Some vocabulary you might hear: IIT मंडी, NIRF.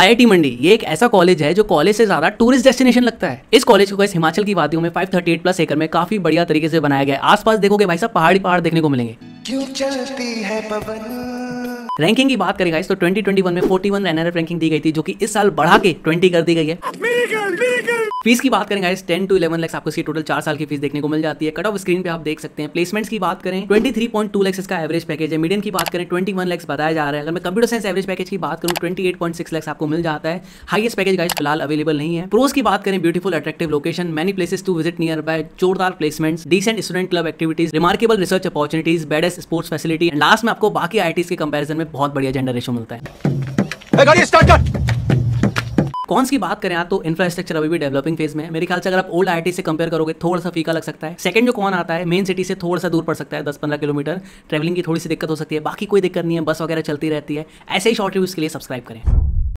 IIT मंडी ये एक ऐसा कॉलेज है जो कॉलेज से ज्यादा टूरिस्ट डेस्टिनेशन लगता है। इस कॉलेज को गाइस हिमाचल की वादियों में 538 प्लस एकड़ में काफी बढ़िया तरीके से बनाया गया है। आसपास देखोगे भाई साहब पहाड़ी पहाड़ देखने को मिलेंगे। क्यों चलती है पवन। रैंकिंग की बात करें गाइस तो 2021 में 41 NIRF रैंकिंग दी गई थी जो कि इस साल बढ़ा के 20 कर दी गई है। फीस की बात करें गाइस 10 टू 11 लाख आपको इसकी टोटल 4 साल की फीस देखने को मिल जाती है। कट ऑफ स्क्रीन पे आप देख सकते हैं। प्लेसमेंट्स की बात करें 23.2 लाख इसका एवरेज पैकेज है। मीडियन की बात करें 21 लाख बताया जा रहा है। अगर मैं कंप्यूटर साइंस एवरेज पैकेज की बात करूं 28.6 लाख आपको मिल जाता है। हाईएस्ट पैकेज गाइस फिलहाल अवेलेबल नहीं है। प्रोस की बात करें beautiful attractive location, many places to visit nearby, जोरदार placements, decent student club activities, remarkable research opportunities, baddest sports facility and last में आपको बाकी आईटीज के कंपैरिजन में बहुत बढ़िया जेंडर रेशो मिलता है। कॉन्स की बात करें तो इंफ्रास्ट्रक्चर अभी भी डेवलपिंग फेज में है। मेरे ख्याल से अगर आप ओल्ड IIT से कंपेयर करोगे थोड़ा सा फीका लग सकता है। सेकंड जो कॉन आता है मेन सिटी से थोड़ा सा दूर पड़ सकता है, 10-15 किलोमीटर। ट्रैवलिंग की थोड़ी सी दिक्कत हो सकती है, बाकी कोई दिक्कत नहीं है, बस वगैरह चलती रहती है। ऐसे ही शॉर्ट रिव्यूज के लिए सब्सक्राइब करें।